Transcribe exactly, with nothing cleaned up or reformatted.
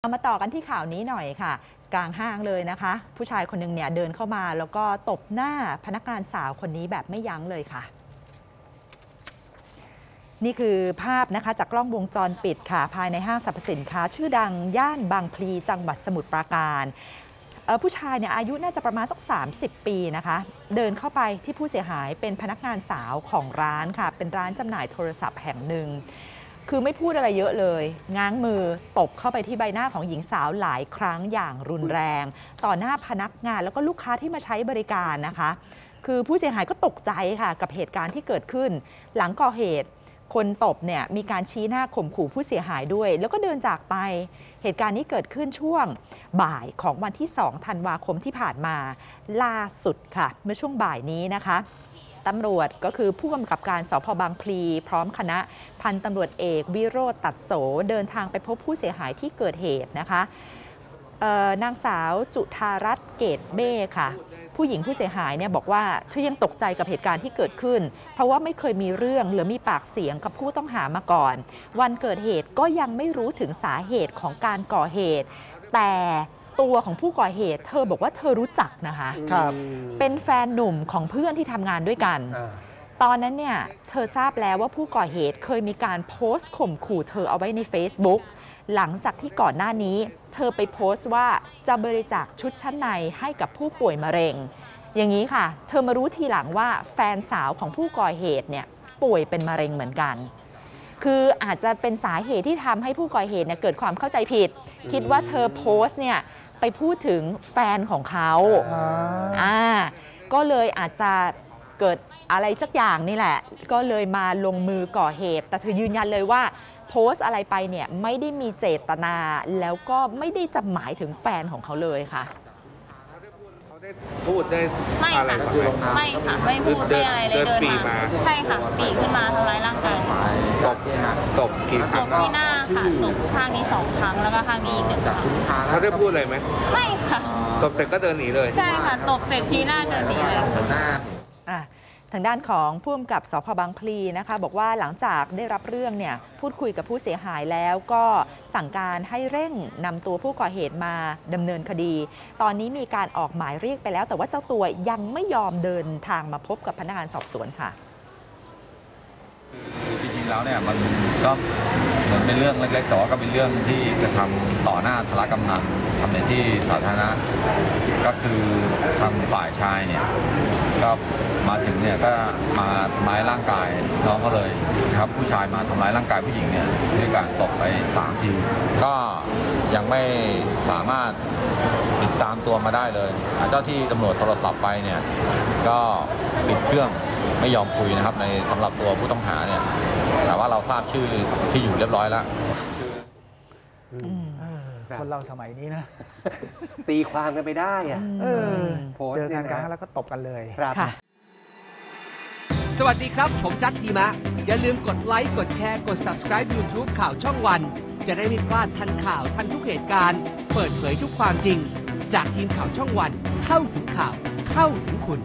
มาต่อกันที่ข่าวนี้หน่อยค่ะกลางห้างเลยนะคะผู้ชายคนหนึ่งเนี่ยเดินเข้ามาแล้วก็ตบหน้าพนักงานสาวคนนี้แบบไม่ยั้งเลยค่ะนี่คือภาพนะคะจากกล้องวงจรปิดค่ะภายในห้างสรรพสินค้าชื่อดังย่านบางพลีจังหวัดสมุทรปราการผู้ชายเนี่ยอายุน่าจะประมาณสักสามสิบปีนะคะเดินเข้าไปที่ผู้เสียหายเป็นพนักงานสาวของร้านค่ะเป็นร้านจำหน่ายโทรศัพท์แห่งหนึ่งคือไม่พูดอะไรเยอะเลยง้างมือตบเข้าไปที่ใบหน้าของหญิงสาวหลายครั้งอย่างรุนแรงต่อหน้าพนักงานแล้วก็ลูกค้าที่มาใช้บริการนะคะคือผู้เสียหายก็ตกใจค่ะกับเหตุการณ์ที่เกิดขึ้นหลังก่อเหตุคนตบเนี่ยมีการชี้หน้าข่มขู่ผู้เสียหายด้วยแล้วก็เดินจากไปเหตุการณ์นี้เกิดขึ้นช่วงบ่ายของวันที่สองธันวาคมที่ผ่านมาล่าสุดค่ะเมื่อช่วงบ่ายนี้นะคะตำรวจก็คือผู้กำกับการสพบางพลีพร้อมคณะพันตำรวจเอกวิโรจน์ตัดโสเดินทางไปพบผู้เสียหายที่เกิดเหตุนะคะนางสาวจุธารัตน์เกตเบ้ค่ะผู้หญิงผู้เสียหายเนี่ยบอกว่าเธอยังตกใจกับเหตุการณ์ที่เกิดขึ้นเพราะว่าไม่เคยมีเรื่องหรือมีปากเสียงกับผู้ต้องหามาก่อนวันเกิดเหตุก็ยังไม่รู้ถึงสาเหตุของการก่อเหตุแต่ตัวของผู้ก่อเหตุเธอบอกว่าเธอรู้จักนะคะเป็นแฟนหนุ่มของเพื่อนที่ทำงานด้วยกันตอนนั้นเนี่ยเธอทราบแล้วว่าผู้ก่อเหตุเคยมีการโพสต์ข่มขู่เธอเอาไว้ใน เฟซบุ๊ก หลังจากที่ก่อนหน้านี้เธอไปโพสต์ว่าจะบริจาคชุดชั้นในให้กับผู้ป่วยมะเร็งอย่างนี้ค่ะเธอมารู้ทีหลังว่าแฟนสาวของผู้ก่อเหตุเนี่ยป่วยเป็นมะเร็งเหมือนกันคืออาจจะเป็นสาเหตุที่ทำให้ผู้ก่อเหตุเนี่ยเกิดความเข้าใจผิดคิดว่าเธอโพสต์เนี่ยไปพูดถึงแฟนของเขาอ่าก็เลยอาจจะเกิดอะไรสักอย่างนี่แหละก็เลยมาลงมือก่อเหตุแต่เธอยืนยันเลยว่าโพสต์อะไรไปเนี่ยไม่ได้มีเจตนาแล้วก็ไม่ได้จะหมายถึงแฟนของเขาเลยค่ะเขาได้พูดได้อะไรกับเราไม่ค่ะไม่พูดไม่อะไรเลยเดินมาใช่ค่ะปีขึ้นมาทำร้ายร่างกายตบตบกี่ครั้งตบที่หน้าค่ะตบข้างนี้สองครั้งแล้วก็ข้างนี้หนึ่งครั้งเขาได้พูดอะไรไหมไม่ค่ะตบเสร็จก็เดินหนีเลยใช่ค่ะตบเสร็จชี้หน้าเดินหนีเลยอ่ะทางด้านของผู้กำกับสพบางพลีนะคะบอกว่าหลังจากได้รับเรื่องเนี่ยพูดคุยกับผู้เสียหายแล้วก็สั่งการให้เร่งนำตัวผู้ก่อเหตุมาดำเนินคดีตอนนี้มีการออกหมายเรียกไปแล้วแต่ว่าเจ้าตัวยังไม่ยอมเดินทางมาพบกับพนักงานสอบสวนค่ะจริงๆแล้วเนี่ยมันก็เหมือนเป็นเรื่องเล็กๆแต่ว่าก็เป็นเรื่องที่กระทำต่อหน้าธารกำนัลทำในที่สาธารณะก็คือทางฝ่ายชายเนี่ยก็มาถึงเนี่ยก็มาทำร้ายร่างกายน้องก็เลยครับผู้ชายมาทำร้ายร่างกายผู้หญิงเนี่ยด้วยการตบไปสามทีก็ยังไม่สามารถติดตามตัวมาได้เลยเจ้าที่ตำรวจโทรศัพท์ไปเนี่ยก็ปิดเครื่องไม่ยอมคุยนะครับในสำหรับตัวผู้ต้องหาเนี่ยแต่ว่าเราทราบชื่อที่อยู่เรียบร้อยแล้วคนเราสมัยนี้นะตีความกันไปได้อะเจอกันกลางแล้วก็ตบกันเลยสวัสดีครับผมจัดดีมะอย่าลืมกดไลค์กดแชร์กด ซับสไครบ์ ยูทูบ ข่าวช่องวันจะได้ไม่พลาดทันข่าวทันทุกเหตุการณ์เปิดเผยทุกความจริงจากทีมข่าวช่องวันเข้าถึงข่าวเข้าถึงคุณ